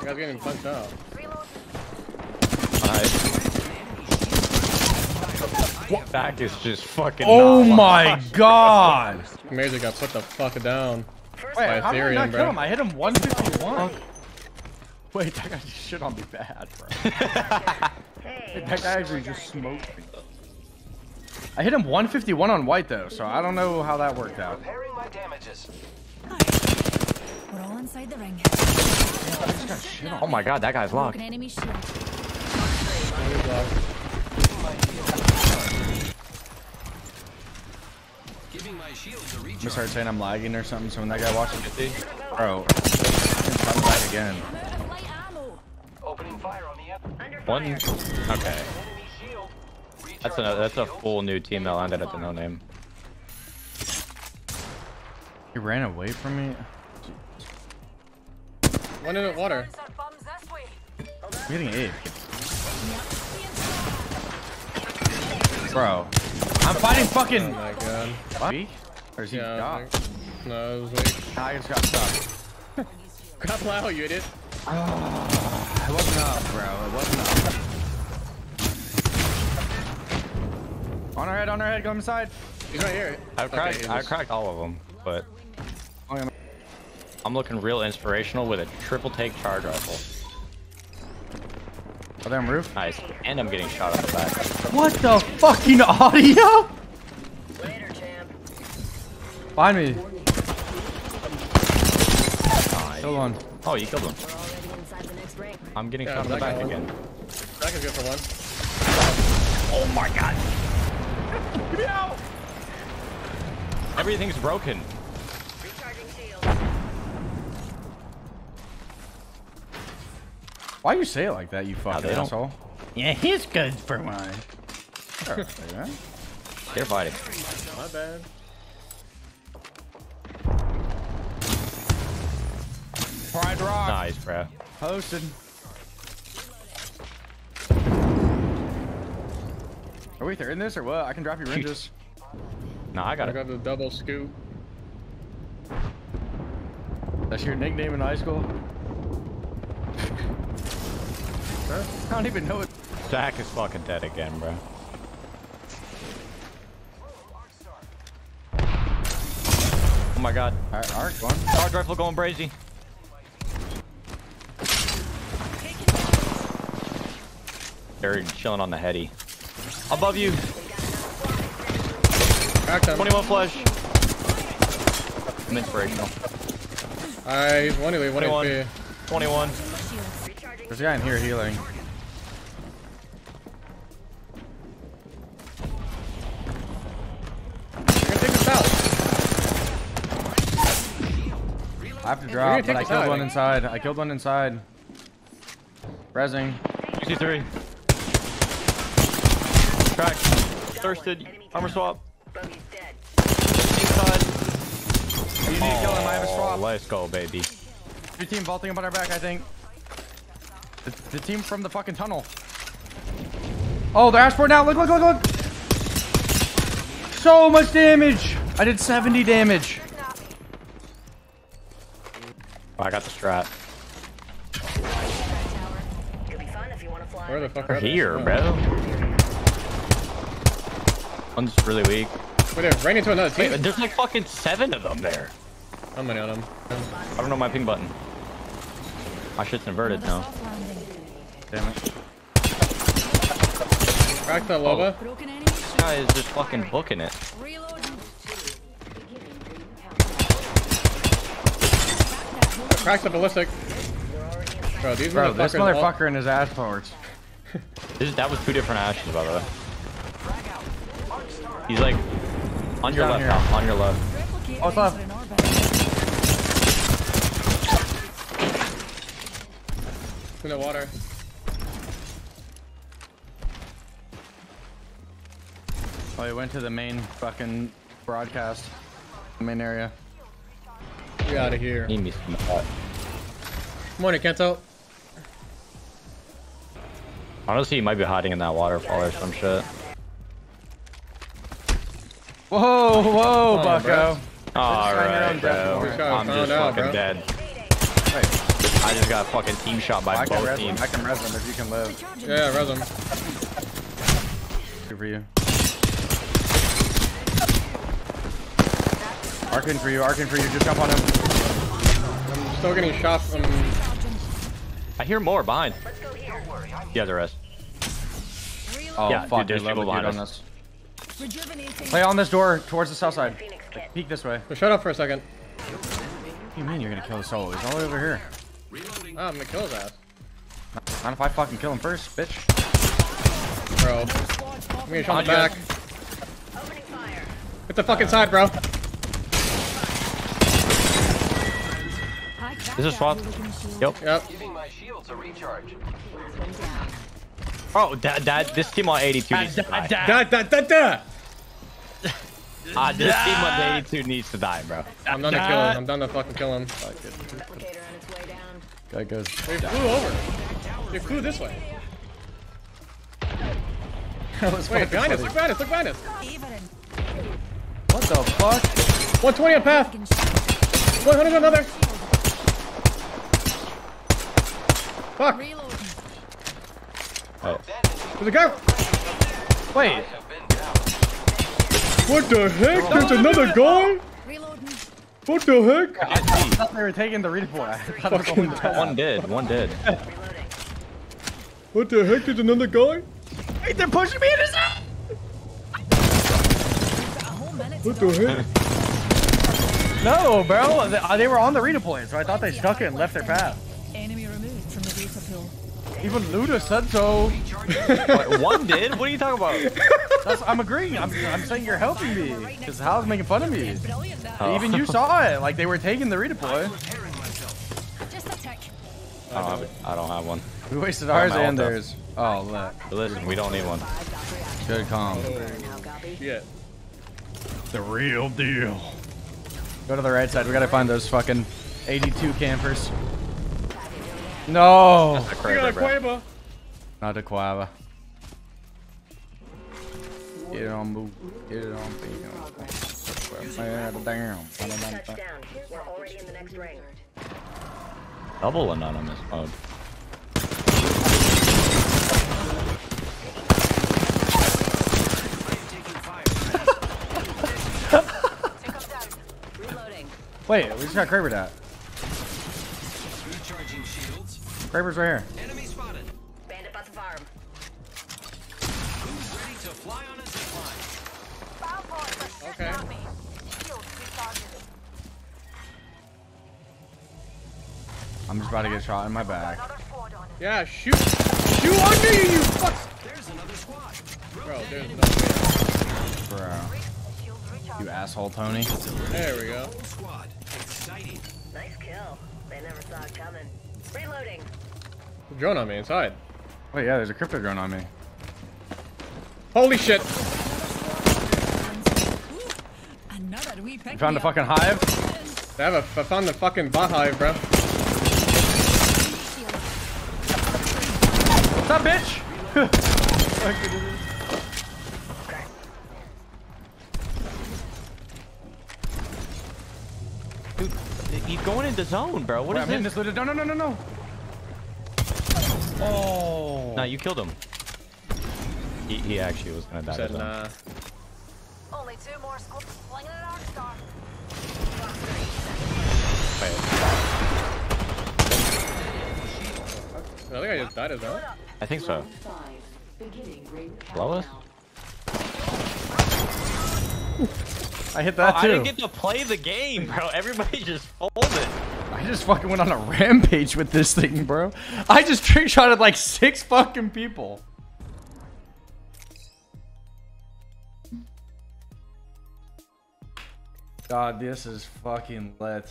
You guys getting fucked up. What? Back is just fucking. Oh my god! Major got put the fuck down. Wait, how did I not kill him? I hit him 151. Wait, that guy just shit on me bad, bro. Wait, that guy actually just smoked me. I hit him 151 on white though, so I don't know how that worked out. We're all inside the ring. Oh my god, that guy's locked. I'm gonna start saying I'm lagging or something, so when that guy watches it, bro, I'm back again. One? Okay. That's a full new team that landed at the no name. He ran away from me? One in the water. I'm getting eight. Bro. I'm fighting fucking. Oh my god. What? Or is he no, it was weak. Nah, I just got stuck. Crap, wow, you idiot. It wasn't up, bro. It wasn't up. On our head, go inside. He's right here. I've cracked all of them, but. I'm looking real inspirational with a triple take charge rifle. Oh, damn roof. Nice. And I'm getting shot on the back. What the fucking audio? Later, champ. Find me. Nice. Kill one. Oh, you killed him. I'm getting shot on the back again. Back is good for one. Oh my god. No. Everything's broken. Why you say it like that, you fucking asshole? Yeah, he's good for mine. They're fighting. My bad. Pride rock. Nice, bro. Posted. Are we there in this or what? I can drop your ranges. Nah, I got it. I got the double scoop. That's your nickname in high school? I don't even know it. Zach is fucking dead again, bro. Oh my god. Alright, going. Charge rifle going brazy. They're chilling on the heady. Above you. 21 flush. I'm inspirational. I want to 21. 21. There's a guy in here healing. You're gonna take this out. I have to drop, but I killed one inside. I killed one inside. Rezzing. 63. Cracked. Thirsted. Armor swap. Inside. You need to kill him. I have a swap. Let's go, baby. Your team vaulting up on our back, I think. The team from the fucking tunnel. Oh, they're ashboard now. Look, look, look, look. So much damage. I did 70 damage. Oh, I got the strat. Where the fuck are they? Here, bro. One's really weak. Wait, they're running into another team. Wait, there's like fucking 7 of them there. How many of them? I don't know my ping button. My shit's inverted now. Damn it. Crack the lava. Oh. This guy is just fucking booking it. Crack the ballistic. Bro, these motherfuckers. This motherfucker and his ash forwards. That was 2 different ashes, by the way. He's like on your left now. On your left. Oh, it's left. In the water. Oh, he went to the main fucking broadcast, main area. Get out of here. He missed my butt. Morning, Kento. Honestly, he might be hiding in that waterfall or some shit. Whoa, whoa, bucko. Alright, bro. I'm just fucking dead. Wait. I just got fucking team shot by both teams. I can res him if you can live. Yeah, res him. Good for you. Arcing for you, arcing for you. Just jump on him. I'm still getting shot from... I hear more behind. Yeah, the rest. Oh, yeah, fuck, dude, there's people behind us. Play on this door towards the south side. Like, peek this way. Well, shut up for a second. What do you mean you're gonna kill the solo? He's all the way over here. Oh, I'm gonna kill his ass. Not if I fucking kill him first, bitch. Bro. I'm gonna shot him back. Hit the fucking side, bro. This is SWAT. Yep. Yep. Oh, this team on 82 needs to die. This team on 82 needs to die, bro. I'm done to kill him. I'm done to fucking kill him. Guy goes. They flew over. They flew this way. Wait, behind us. Look behind us. Look behind us. What the fuck? 120 on path. 100 on another. Fuck! Oh. There's a guy! Wait! What the heck? There's another guy? What the heck? I thought they were taking the redeploy. Fucking one dead, one dead. What the heck? There's another guy? Wait, they're pushing me in his ass! What the heck? No, bro! They were on the redeploy, so I thought they stuck it and left their path. Even Luda said so. What, one did? What are you talking about? That's, I'm agreeing. I'm saying you're helping me. Because Hal's making fun of me. Oh. Even you saw it. Like, they were taking the redeploy. I don't have one. We wasted ours and theirs. Oh, look. Listen, we don't need one. Good calm. Shit. The real deal. Go to the right side. We gotta find those fucking 82 campers. No! That's a Kraber. Not a Kraber. Get it on, boo. Get it on, boo. Double anonymous mode. Wait, we just got Kraber'd at. Kraber's right here. Enemy spotted. Bandit about to fire him. Who's ready to fly on a zip line? Okay. I'm just about to get shot in my back. Yeah, shoot. Shoot on me, you fuck. There's another squad. Bro, there's another squad. Bro. You asshole, Tony. There we go. Exciting. Nice kill. They never saw it coming. Reloading. Drone on me inside. Oh yeah, there's a crypto drone on me. Holy shit! You found a fucking hive? I found the fucking bot hive, bro. What's up, bitch? He's going in the zone, bro. What is this? I'm in this little... No. Oh. Nah, you killed him. He actually was gonna die. Said, nah. Only two more squads flinging an arc star. I think I just died as well. I think so. Blow us? I hit that too. I didn't get to play the game, bro. Everybody just folded. I just fucking went on a rampage with this thing, bro. I just trick-shotted like 6 fucking people. God, this is fucking lit.